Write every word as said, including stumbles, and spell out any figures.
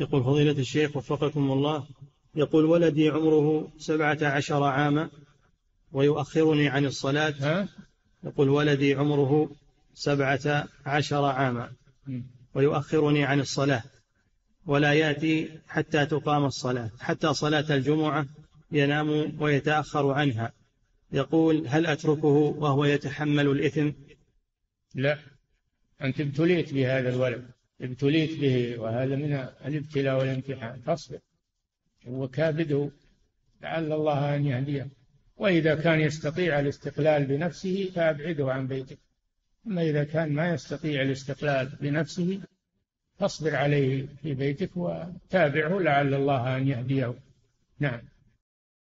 يقول فضيلة الشيخ وفقكم الله، يقول ولدي عمره سبعة عشر عاما ويؤخرني عن الصلاة. ها؟ يقول ولدي عمره سبعة عشر عاما ويؤخرني عن الصلاة ولا يأتي حتى تقام الصلاة، حتى صلاة الجمعة ينام ويتأخر عنها. يقول هل أتركه وهو يتحمل الإثم؟ لا، أنت ابتليت بهذا الولد، ابتليت به، وهذا من الابتلاء والامتحان، فاصبر وكابده لعل الله أن يهديه. وإذا كان يستطيع الاستقلال بنفسه فأبعده عن بيتك، أما إذا كان ما يستطيع الاستقلال بنفسه فاصبر عليه في بيتك وتابعه لعل الله أن يهديه. نعم.